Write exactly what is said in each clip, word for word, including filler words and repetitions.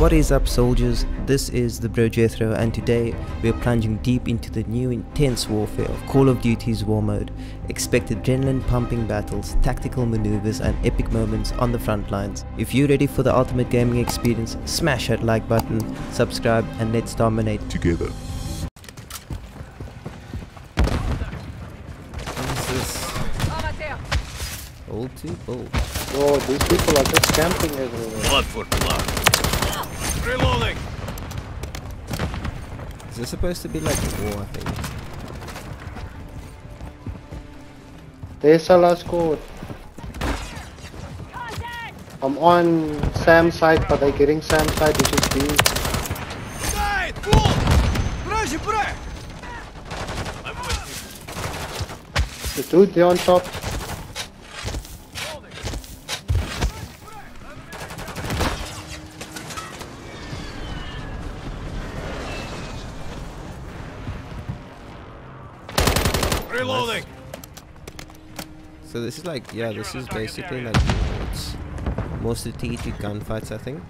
What is up, soldiers? This is the bro Jethro, and today we are plunging deep into the new intense warfare of Call of Duty's War Mode. Expect adrenaline pumping battles, tactical maneuvers and epic moments on the front lines. If you're ready for the ultimate gaming experience, smash that like button, subscribe and let's dominate together. What is this? All too bold. Oh, these people are just camping everywhere. Blood for blood. Reloading. Is this supposed to be like a war? I think. There's a last squad. I'm on Sam's side, but they're getting Sam's side, which is B. The dude there on top. Reloading. So this is like, yeah, this is basically like it's more strategic gunfights, I think,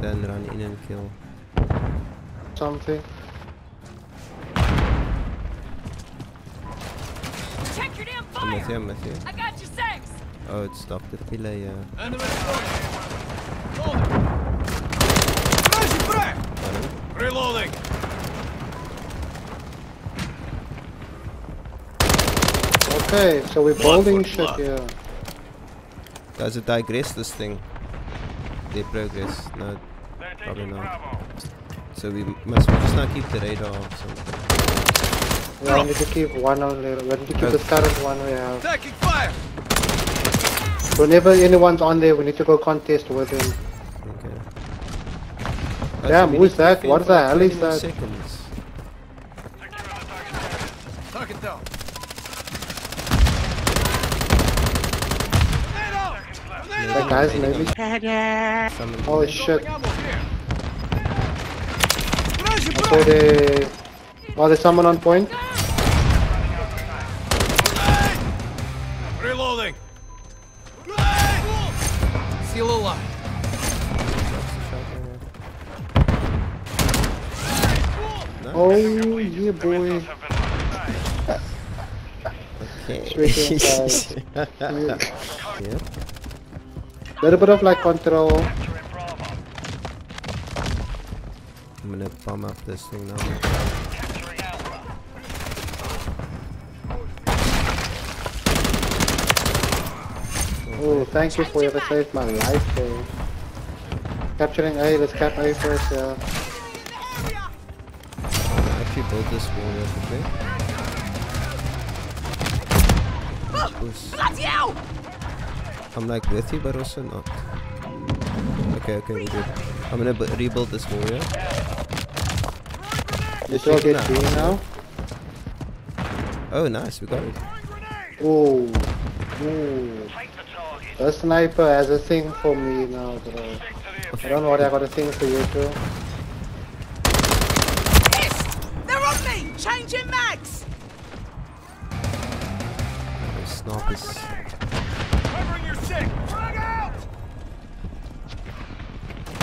than run in and kill. Something. Check your damn fire. I'm with you, I'm with you. I got your six. Oh, it stopped the pillar, yeah. Reloading. Reloading. Okay, so we're building shit here. Yeah. Does it digress, this thing? They progress? No, probably not. So we must we just not keep the radar or something. Yeah, we need to keep one only. We need to keep oh. the current one we have. Taking fire! Whenever anyone's on there, we need to go contest with him. Okay. Oh, damn, so who's that? What the hell is that? Seconds. Target down. That guy's maybe. Holy shit. So they... Oh, there's someone on point. Reloading. Still alive. Oh, yeah, boy. Okay. Little bit of like control. I'm gonna bomb up this thing now. Oh, thank you for ever saved my life, though. Capturing A, let's cap A first, yeah. I actually built this wall real quickly. I'm like with you, but also not. Okay, okay, we're good. I'm gonna b rebuild this warrior. Let's all get B now. Oh, nice, we got it. Ooh, ooh. The sniper has a thing for me now, bro. I don't know what I got a thing for you too. They're on me! Changing mags! Snipers. Sick. Frag out! We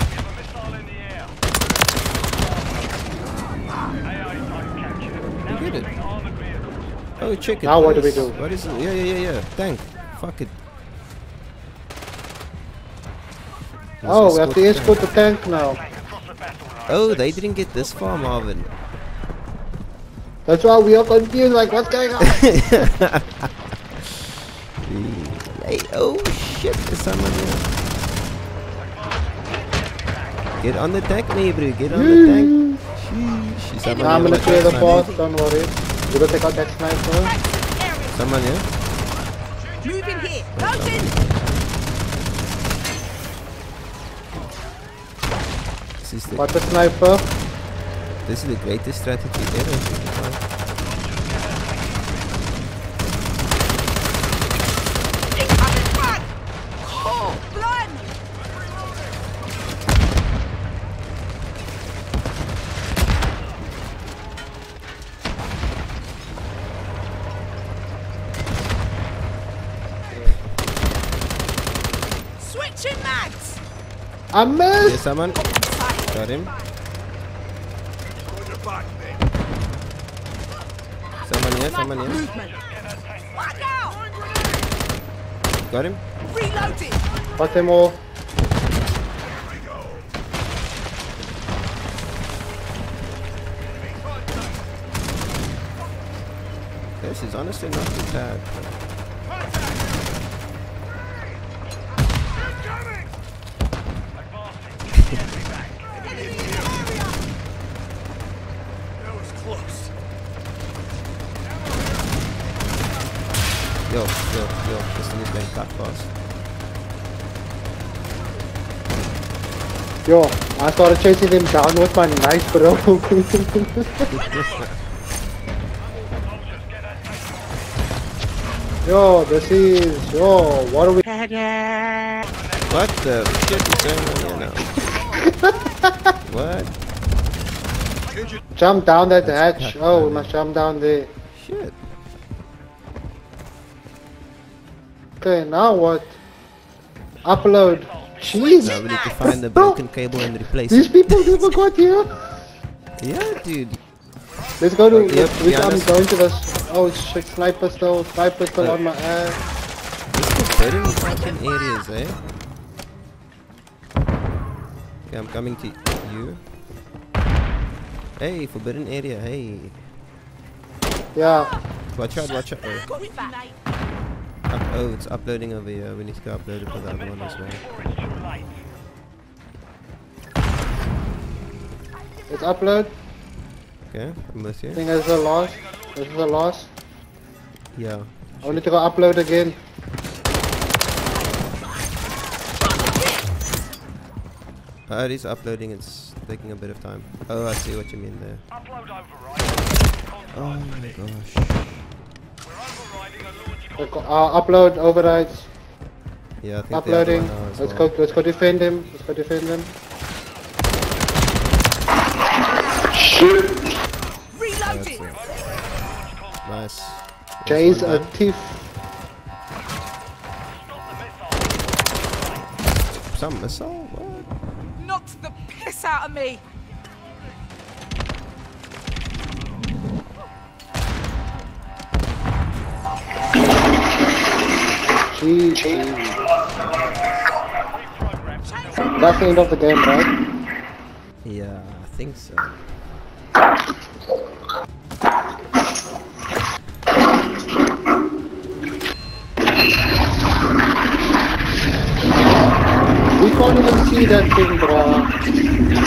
have a missile in the air. We did it. Oh, check it. Now what do we do? What is it? Yeah, yeah, yeah, yeah. Tank. Fuck it. Oh, we have to escort the tank now. Oh, they didn't get this far, Marvin. That's why we are confused. Like, what's going on? Hey, oh shit, there's someone there. Get on the tank, neighbor, get on the tank. Sheesh, she's someone nah, I'm gonna clear the boss, don't worry. We're gonna take out that sniper. Someone here? Move in here, mountain! What the sniper? This is the greatest strategy ever. I missed. Yes, someone got him. Someone here. Someone here. Got him. Got them all. This is honestly not too bad. That was close. Yo, yo, yo, this thing is going cut fast. Yo, I started chasing them down with my knife, bro. Yo, this is... Yo, what are we... What the shit is going on here now? What? Jump down that That's hatch. Oh, we must jump down there. Shit. Okay, now what? Upload. Jeez. Now we need to find the broken cable and replace These it. These people never got here. Yeah, dude. Let's go to... Yep, I'm going to this. Oh shit, sniper still, sniper still yeah. on my ass. This is better in fucking areas, eh? Okay, I'm coming to you. Hey, forbidden area, hey. Yeah. Watch out, watch out. Oh, Up, oh it's uploading over here. We need to go upload it for the other one as well. It's upload. Okay, I'm with you. I think there's a loss. This is a loss. Yeah. I need to go upload again. Uh, it is uploading, it's taking a bit of time. Oh, I see what you mean there. Upload override. Oh my gosh. We're overriding a uh, upload overrides. Yeah, I think uploading. Let's well. go let's go defend him. Let's go defend him. Shoot! Nice. Jay's a thief. Some missile? What? Knocked the piss out of me. Gee, gee. That's the end of the game, right? Yeah, I think so. I can't even see that thing, bro.